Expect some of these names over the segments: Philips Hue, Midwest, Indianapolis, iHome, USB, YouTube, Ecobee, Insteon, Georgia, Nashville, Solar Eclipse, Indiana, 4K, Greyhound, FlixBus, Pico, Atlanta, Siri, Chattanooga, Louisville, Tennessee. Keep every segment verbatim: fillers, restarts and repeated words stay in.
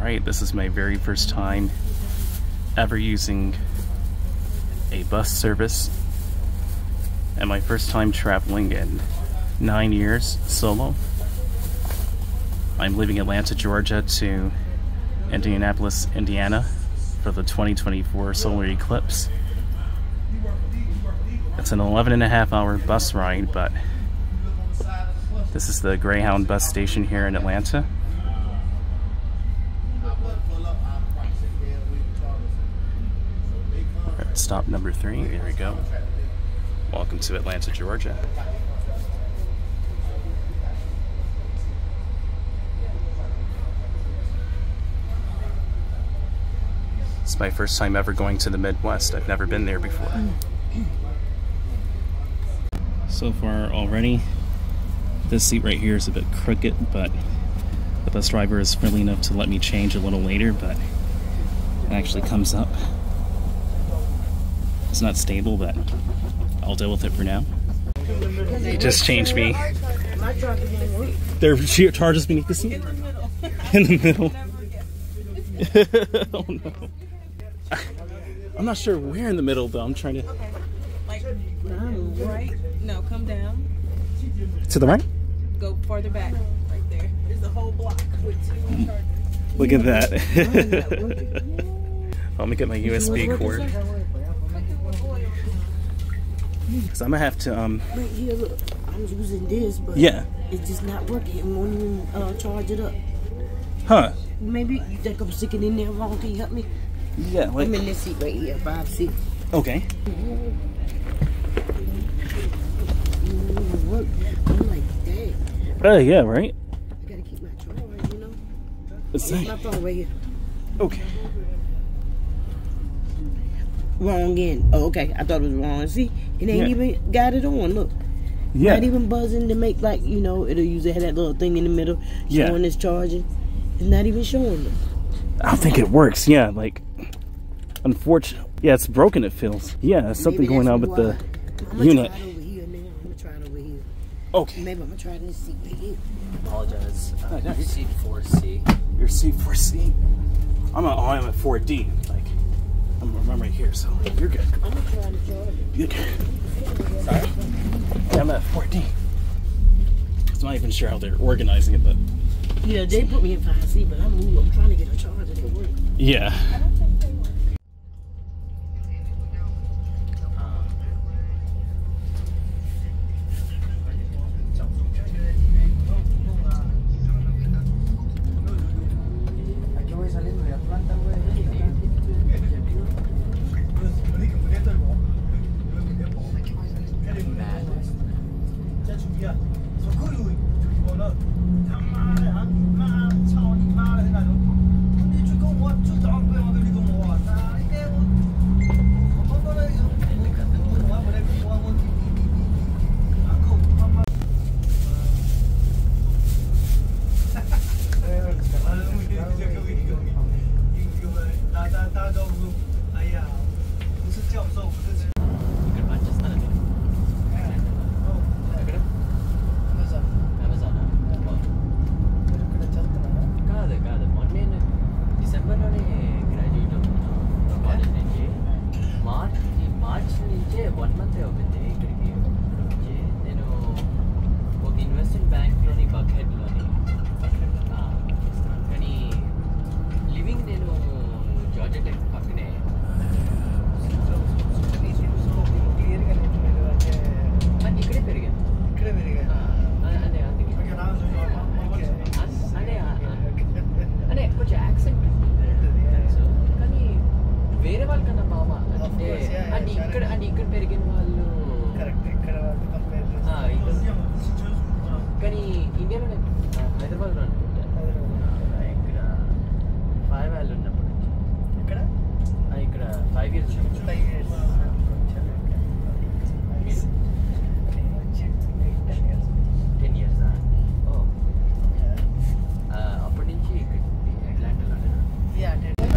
Alright, this is my very first time ever using a bus service and my first time traveling in nine years solo. I'm leaving Atlanta, Georgia to Indianapolis, Indiana for the twenty twenty-four solar eclipse. It's an eleven and a half hour bus ride, but this is the Greyhound bus station here in Atlanta. We're at stop number three. Here we go. Welcome to Atlanta, Georgia. It's my first time ever going to the Midwest. I've never been there before. So far already, this seat right here is a bit crooked, but the bus driver is friendly enough to let me change a little later, but it actually comes up. It's not stable, but I'll deal with it for now. They just changed me. Their charges beneath the seat? In the middle. Oh no. I'm not sure where in the middle though. I'm trying to. Okay. Like, right? No, come down. To the right? Go farther back. Right there. There's a whole block with two chargers. Look at that. Let me get my U S B cord. Because I'm going to have to. um. Right here, look. I was using this, but yeah. It's just not working. It won't even uh, charge it up. Huh. Maybe you think I'm sticking in there wrong. Can you help me? Yeah, like. I'm in this seat right here, five C. Okay. Oh, uh, yeah, right? I gotta keep my charger, you know? It's my phone right here. Okay. Wrong end. Oh, okay. I thought it was wrong. See? It ain't yeah. even got it on. Look. Yeah. Not even buzzing to make, like, you know, it'll usually have that little thing in the middle showing yeah. it's charging. It's not even showing it. I think it works, yeah. Like, unfortunately. Yeah, it's broken, it feels. Yeah, there's something going on with the unit. Okay. Maybe I'm going to try this seat right here. I apologize. Uh, no, no, you're C four C. You're C four C? I'm, a, oh, I'm at four D. Like, I'm, I'm right here, so you're good. I'm going to try to join you. You're good. Sorry? Yeah, I'm at four D. I'm not even sure how they're organizing it, but... Yeah, they put me in five C, but I'm, ooh, I'm trying to get a charge that it works. Yeah.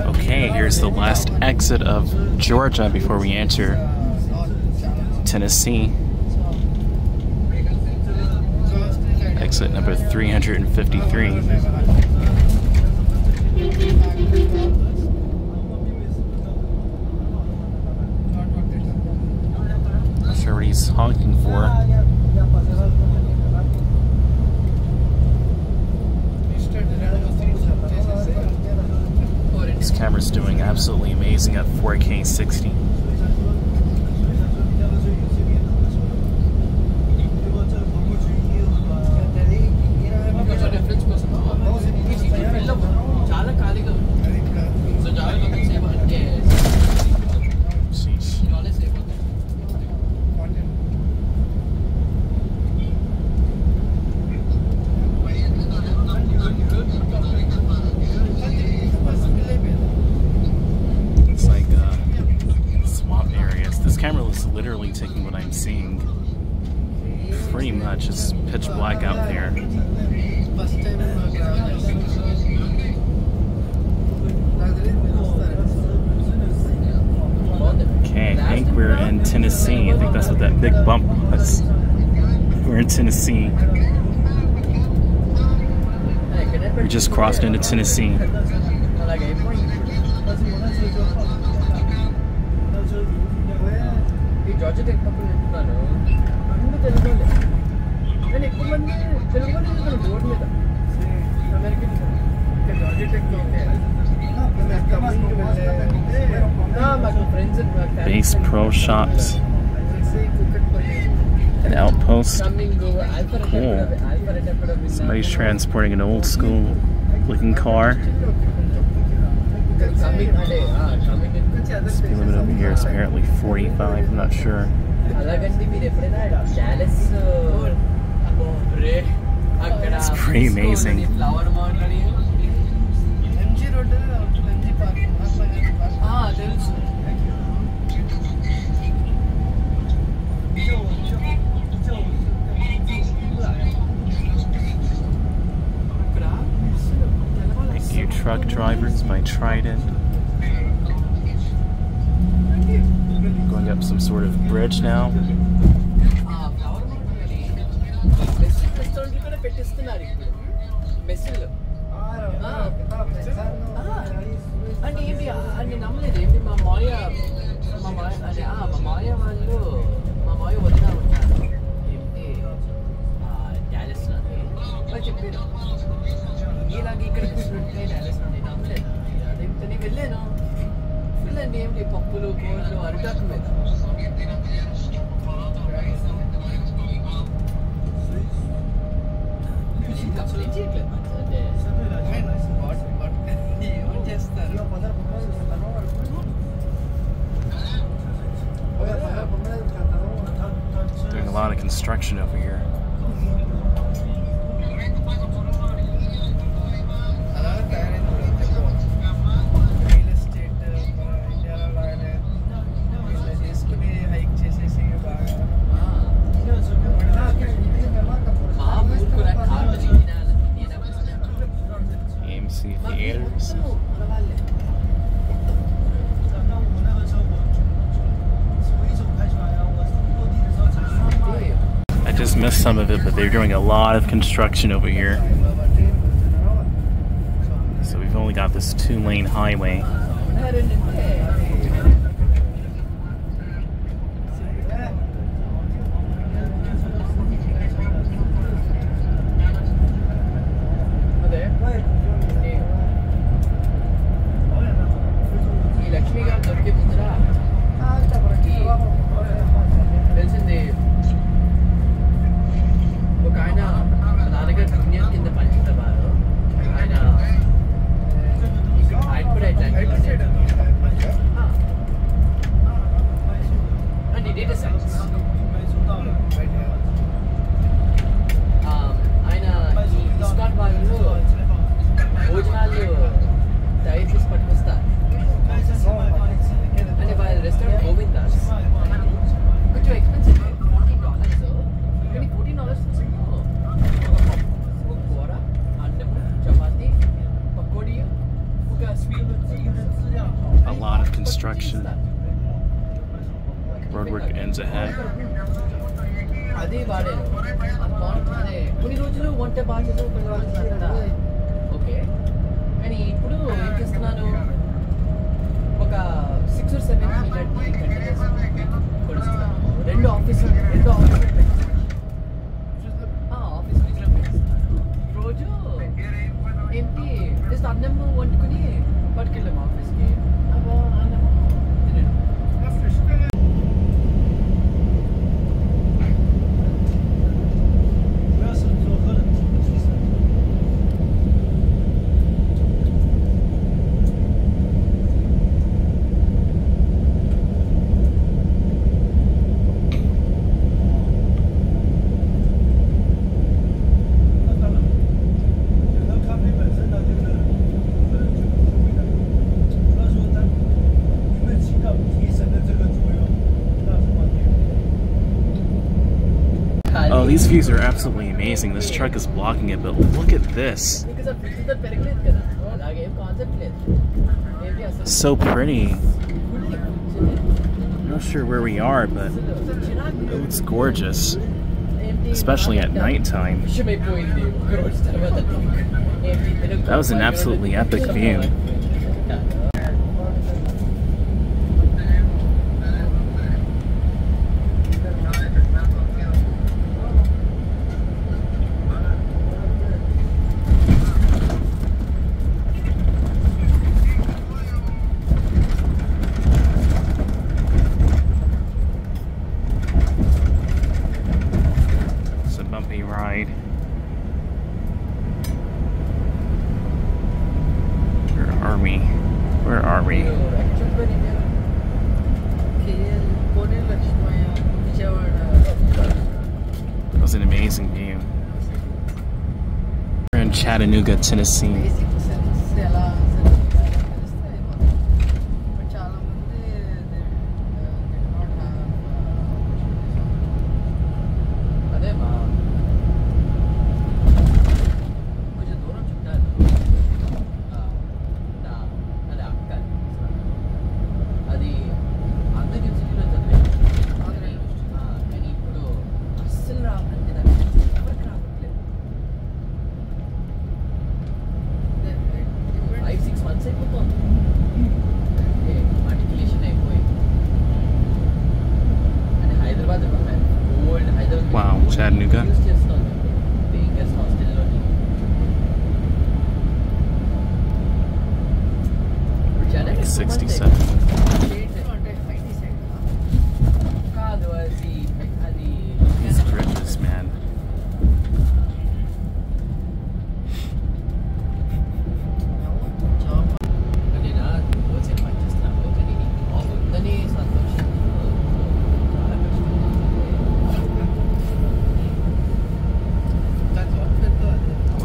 Okay, here's the last exit of Georgia before we enter Tennessee. Exit number three hundred fifty-three. Not sure what he's honking for. This camera's doing absolutely amazing at four K sixty. Tennessee. I think that's what that big bump was. We're in Tennessee. We just crossed into Tennessee. Base Pro Shops, an outpost. Cool. Somebody's transporting an old school looking car. Speed limit over here is apparently forty-five, I'm not sure. It's pretty amazing. Thank you, Truck Drivers by Trident. Going up some sort of bridge now. Doing a lot of construction over here. Missed some of it, but they're doing a lot of construction over here. So we've only got this two-lane highway. Roadwork ends ahead. Okay. to just ನಾನು ఒక six or seven minutes ಕೊಡ್ತೀನಿ రెండు office రెండు office ಆ office ಮಿತ್ರ రోజు ಎಂಟಿ just అన్నం వండుకొని పట్టుకెళ్ళాము ఆఫీస్కి అబ్బా అన్నం These views are absolutely amazing. This truck is blocking it, but look at this. So pretty. I'm not sure where we are, but oh, it's gorgeous. Especially at nighttime. That was an absolutely epic view. Chattanooga, Tennessee.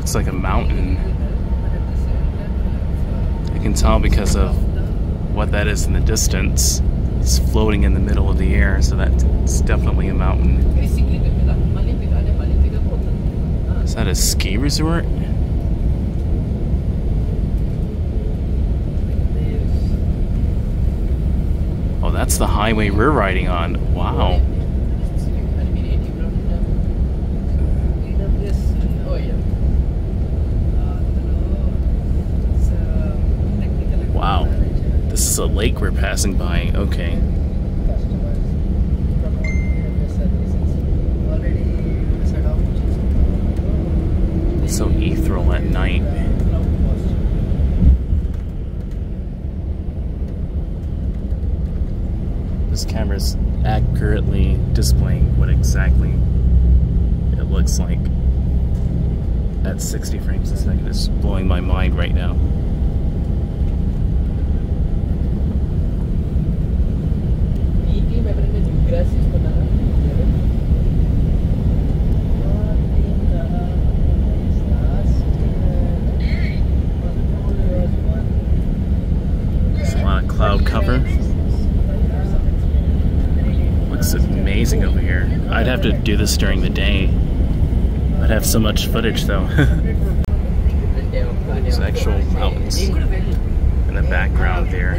It's like a mountain. You can tell because of what that is in the distance. It's floating in the middle of the air, so that's definitely a mountain. Is that a ski resort? Oh, that's the highway we're riding on. Wow. This is a lake we're passing by. Okay. It's so ethereal at night. This camera's accurately displaying what exactly it looks like at sixty frames a second. It's blowing my mind right now. There's a lot of cloud cover. Looks amazing over here. I'd have to do this during the day. I'd have so much footage though. There's actual mountains in the background there.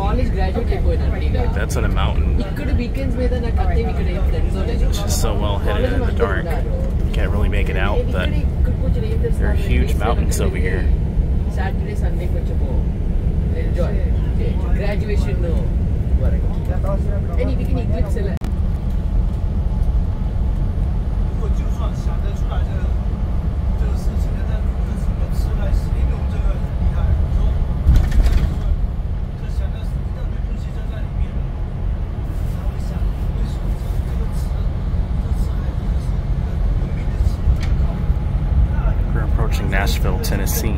College graduate. That's on a mountain. It's just so well hidden in the dark. You can't really make it out, but there are huge mountains over here. Nashville, Tennessee.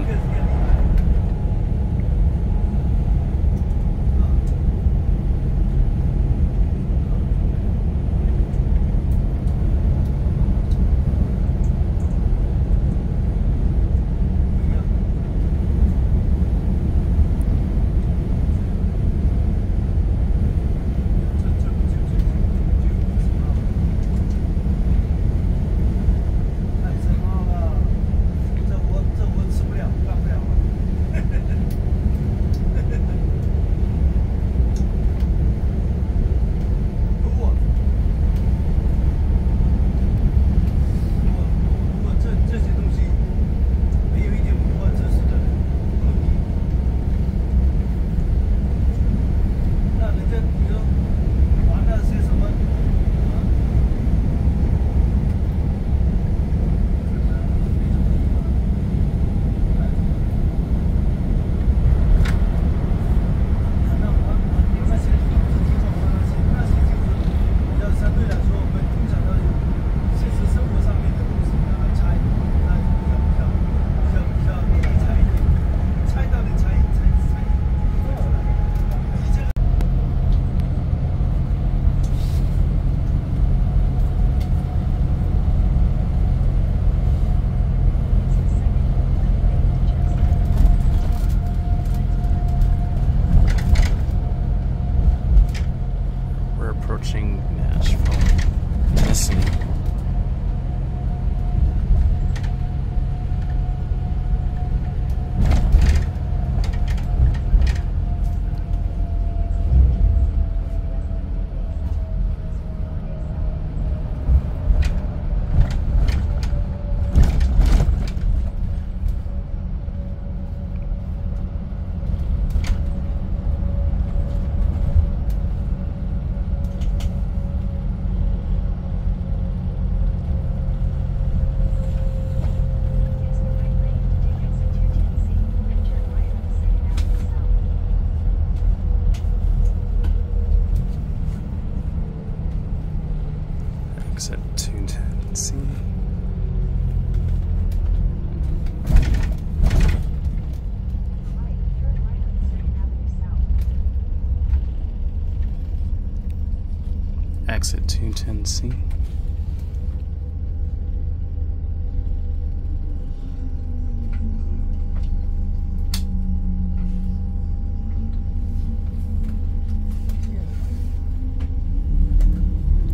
Exit to Tennessee.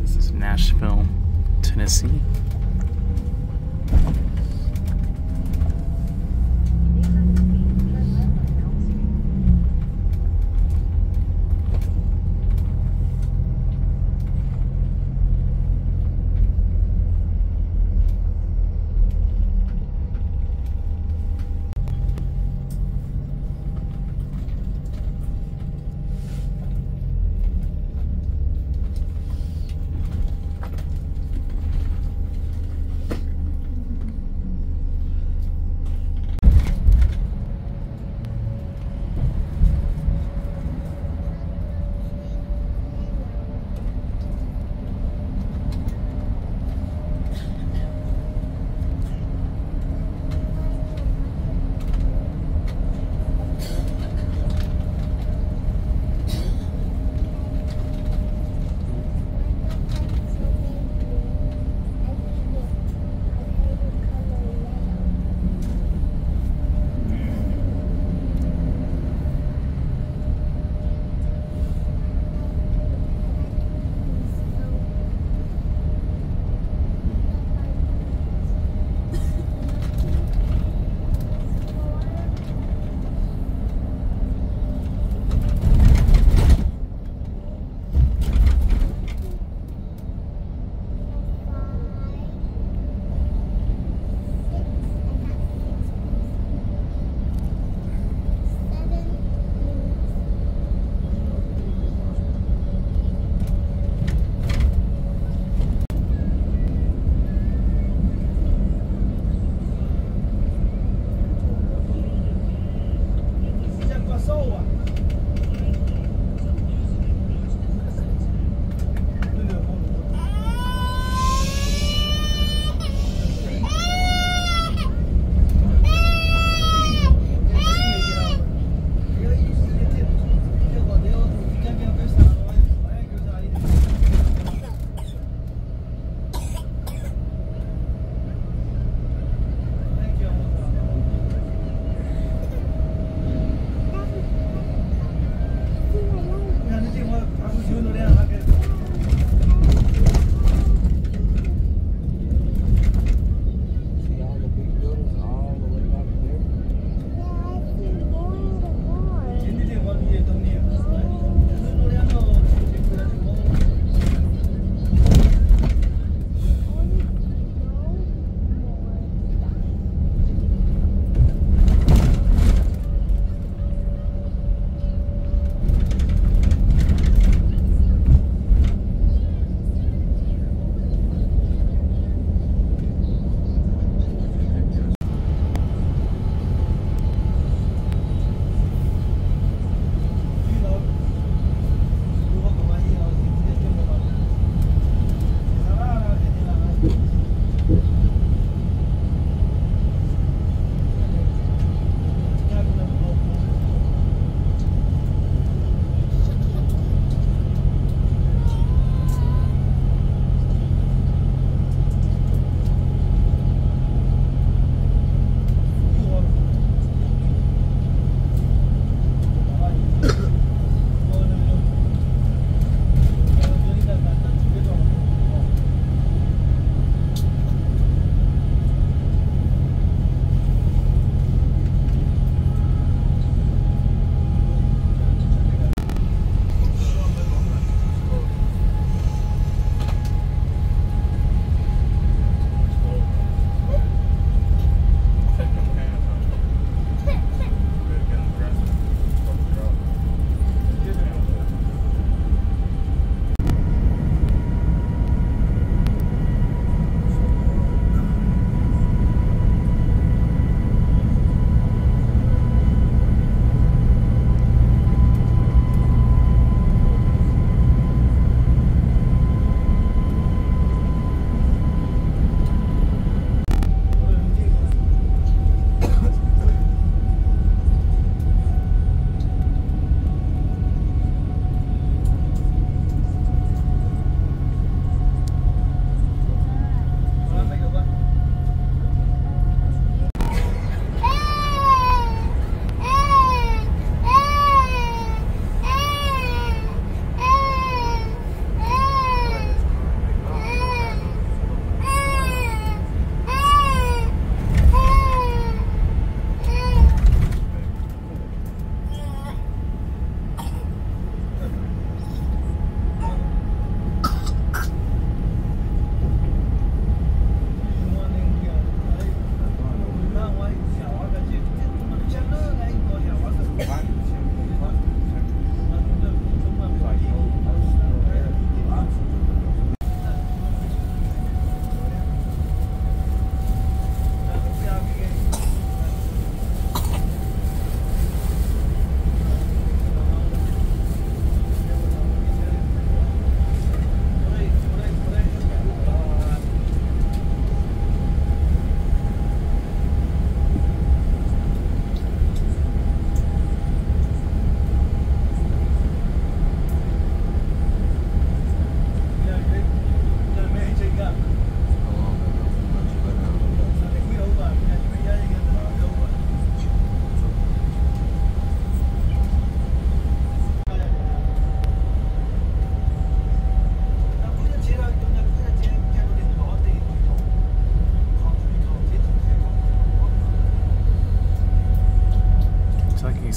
This is Nashville, Tennessee.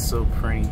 so pretty.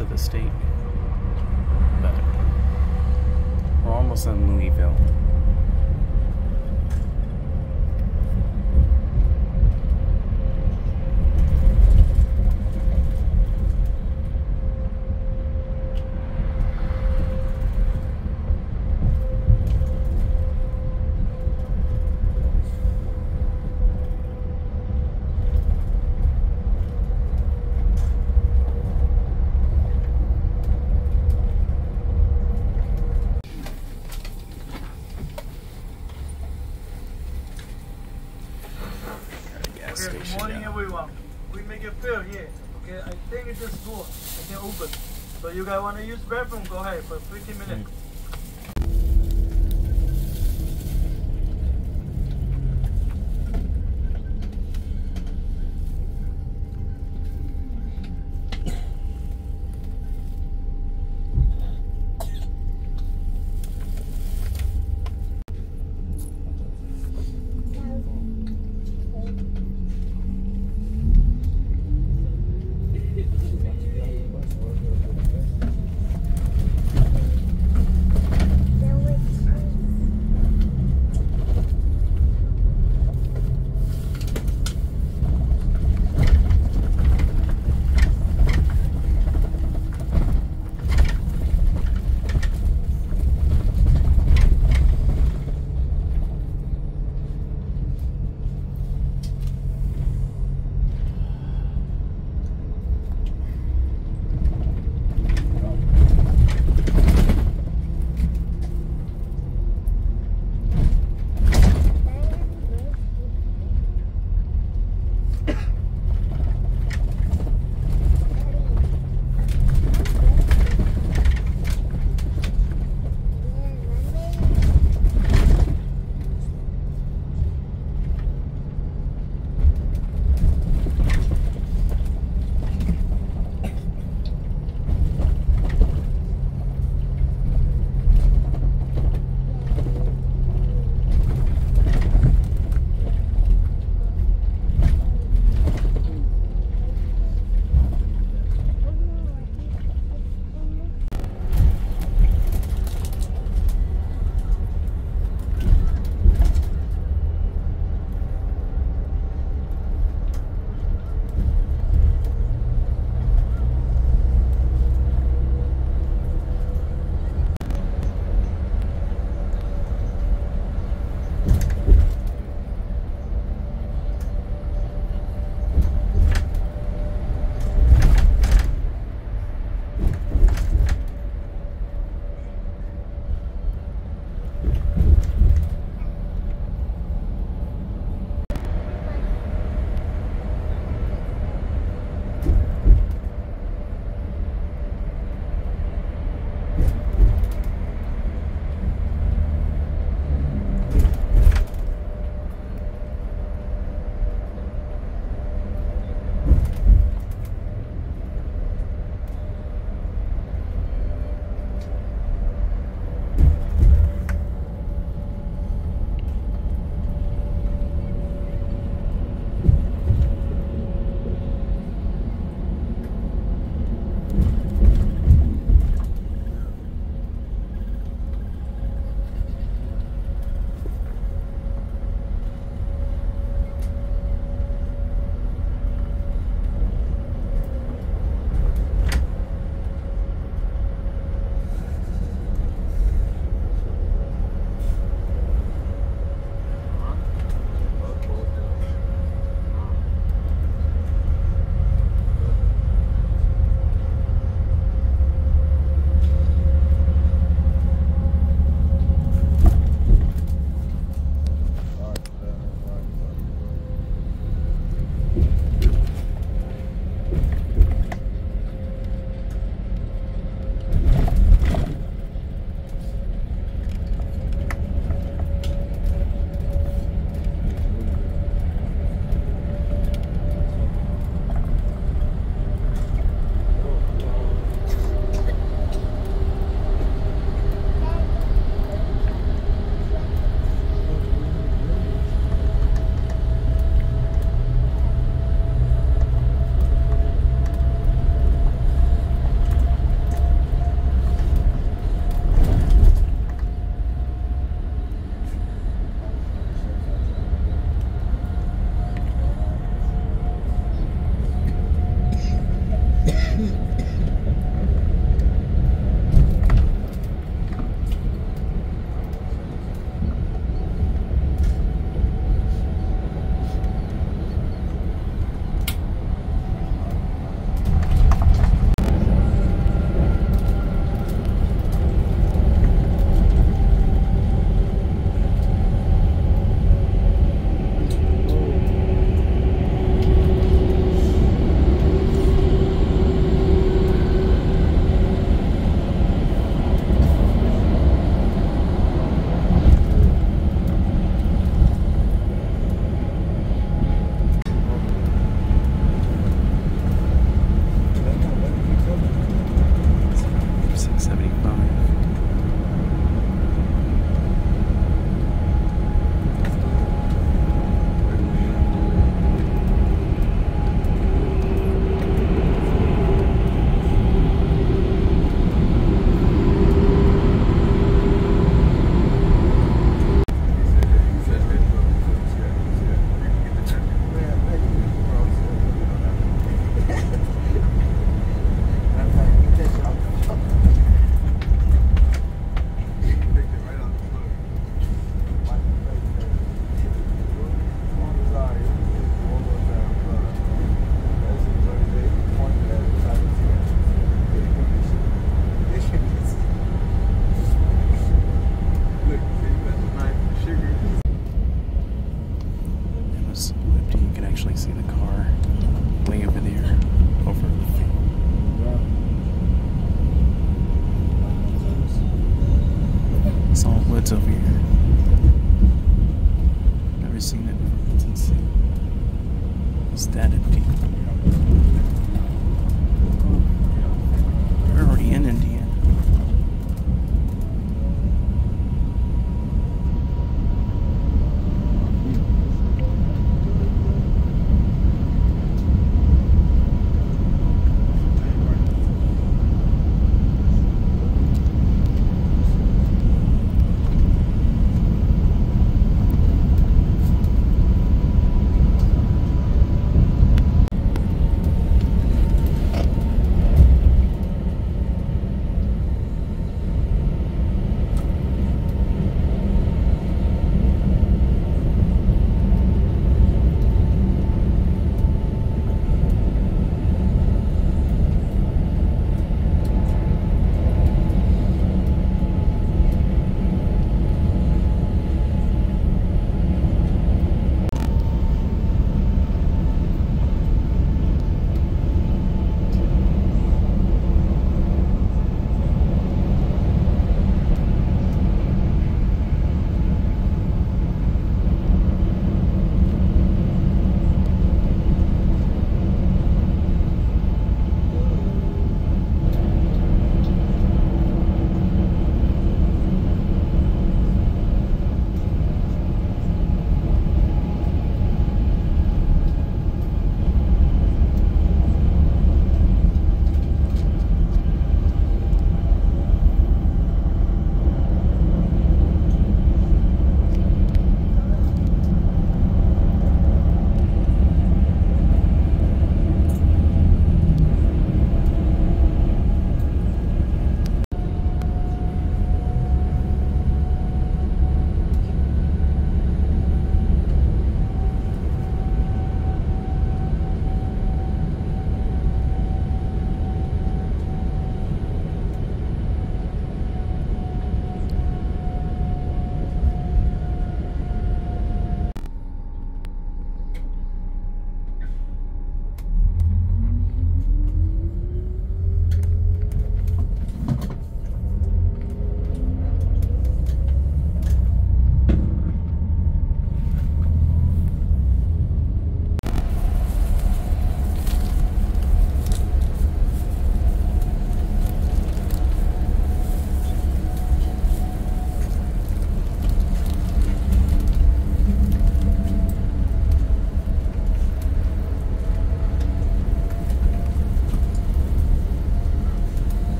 Of the state, but we're almost in Louisville. Good morning, yeah. Everyone. We make a fill here. Okay, I think it's a school. I can open. So you guys want to use bathroom? Go ahead for fifteen minutes. Mm.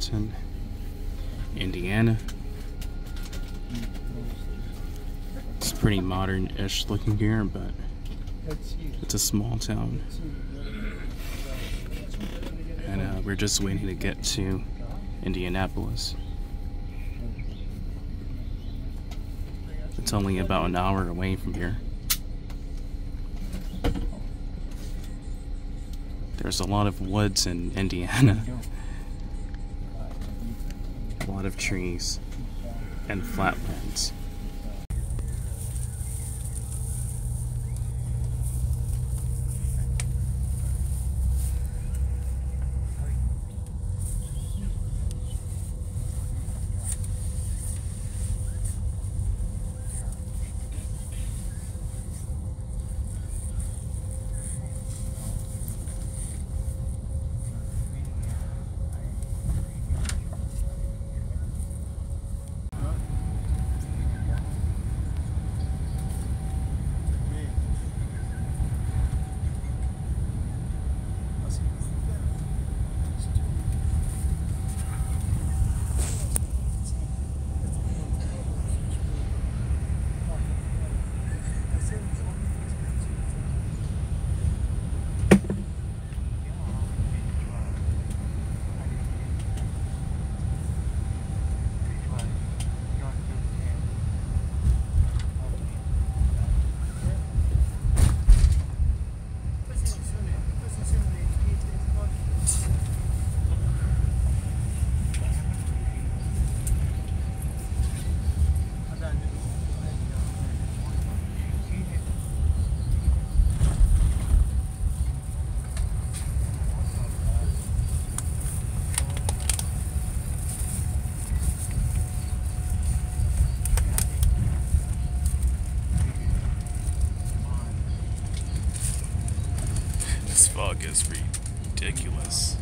states in Indiana. It's pretty modern-ish looking here, but it's a small town. And uh, we're just waiting to get to Indianapolis. It's only about an hour away from here. There's a lot of woods in Indiana. A lot of trees and flatlands. It's ridiculous.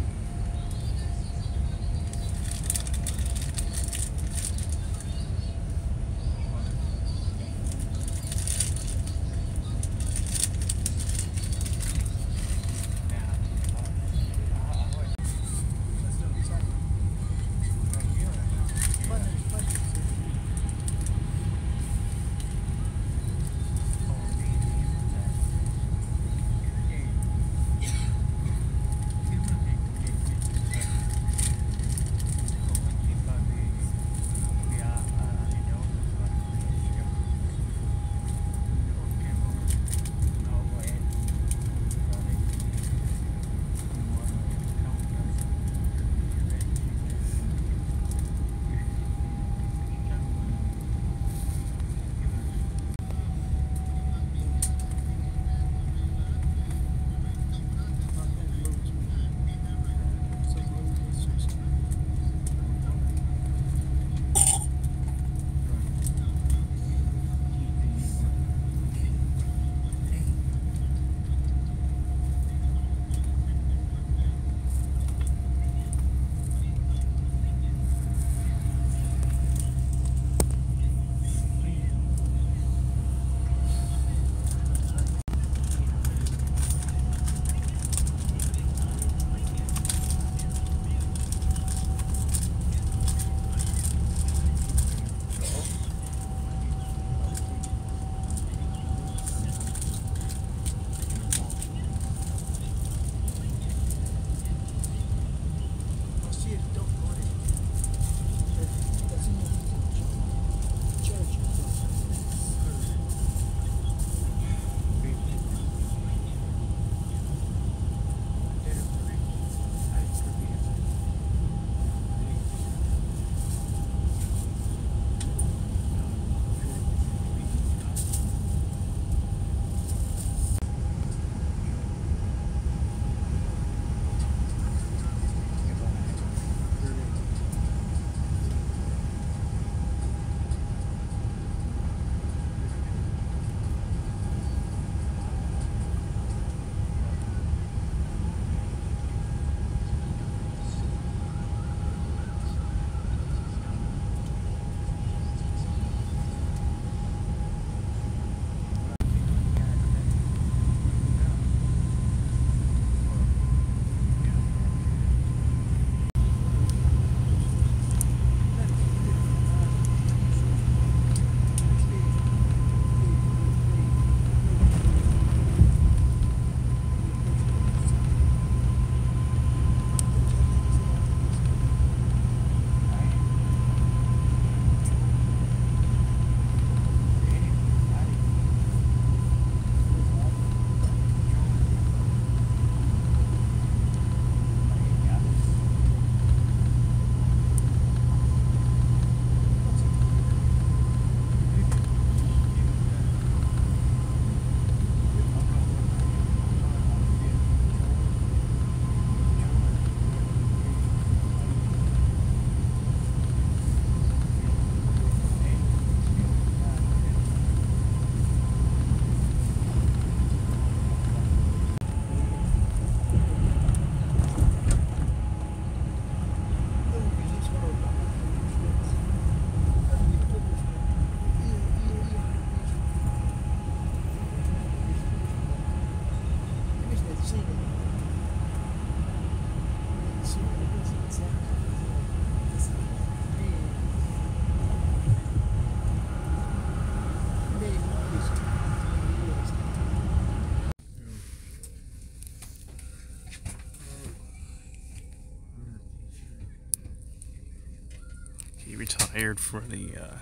He retired for the uh,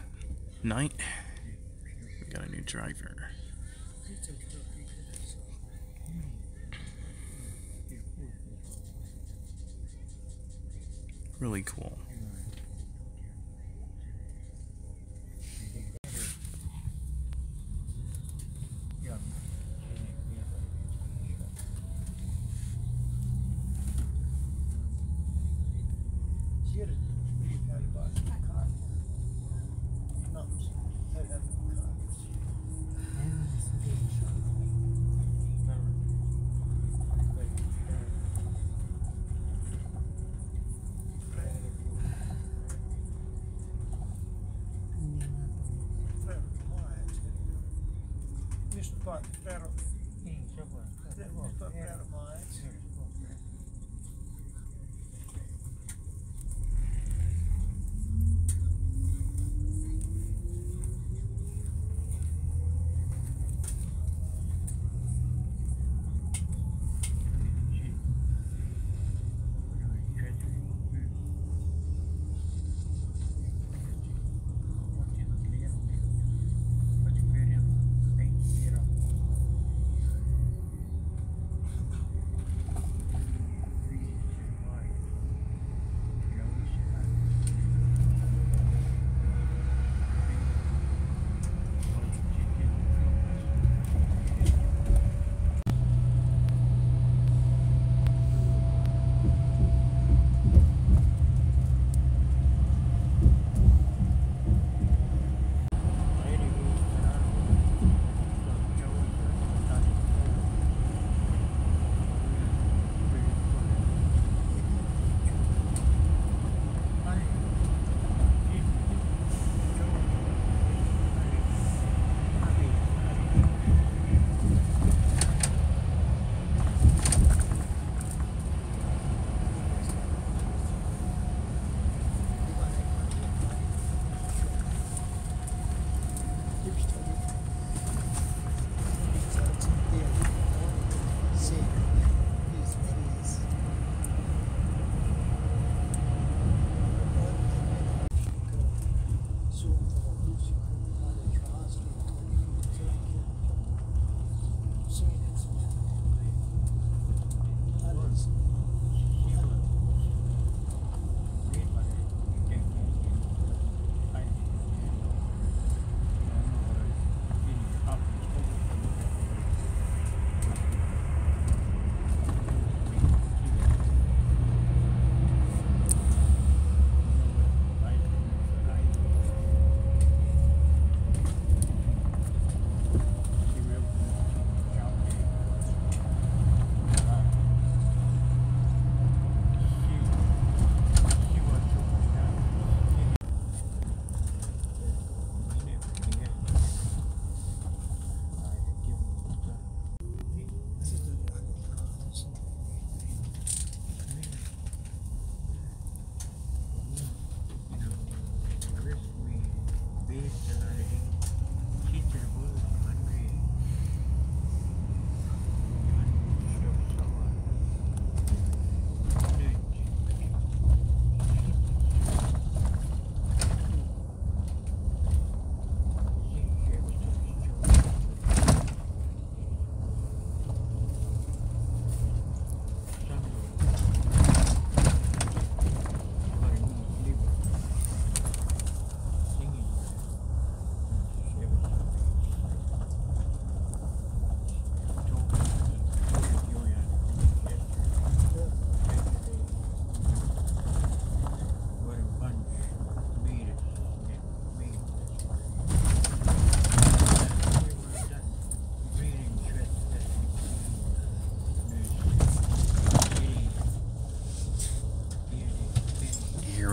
night. We got a new driver. Really cool. But better, but better minds.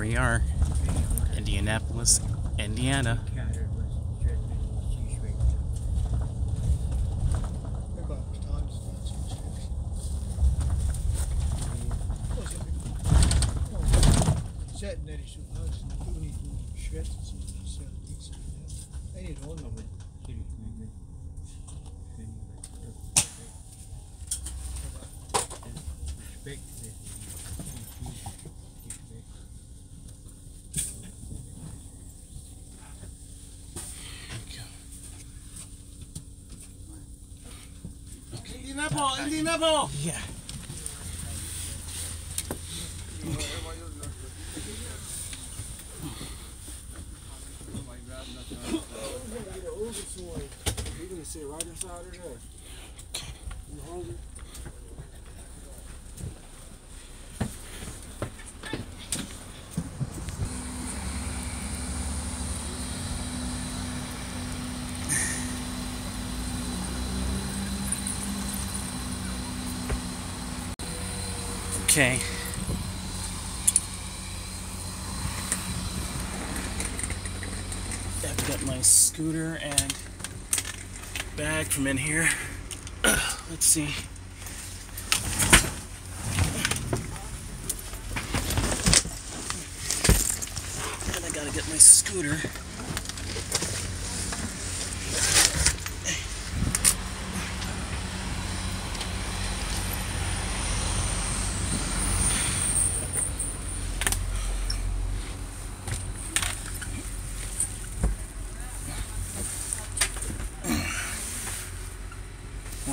We are Indianapolis, Indiana. Indianapolis, Indianapolis. Yeah. Okay. You can sit right inside her there. You hungry? Okay. I've got my scooter and bag from in here. Let's see. And I gotta get my scooter.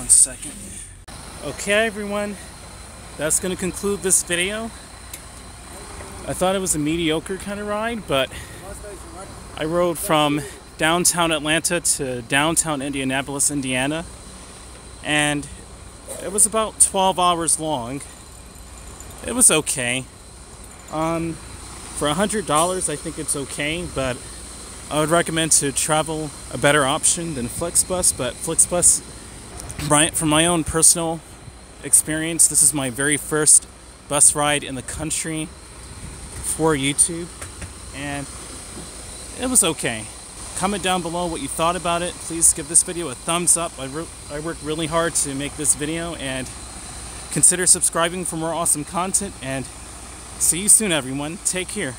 Second. Okay, everyone, that's going to conclude this video. I thought it was a mediocre kind of ride, but I rode from downtown Atlanta to downtown Indianapolis, Indiana, and it was about twelve hours long. It was okay. Um, for one hundred dollars, I think it's okay, but I would recommend to travel a better option than FlixBus, but FlixBus... From my own personal experience, this is my very first bus ride in the country for YouTube, and it was okay. Comment down below what you thought about it. Please give this video a thumbs up. I, I worked really hard to make this video, and consider subscribing for more awesome content, and see you soon, everyone. Take care.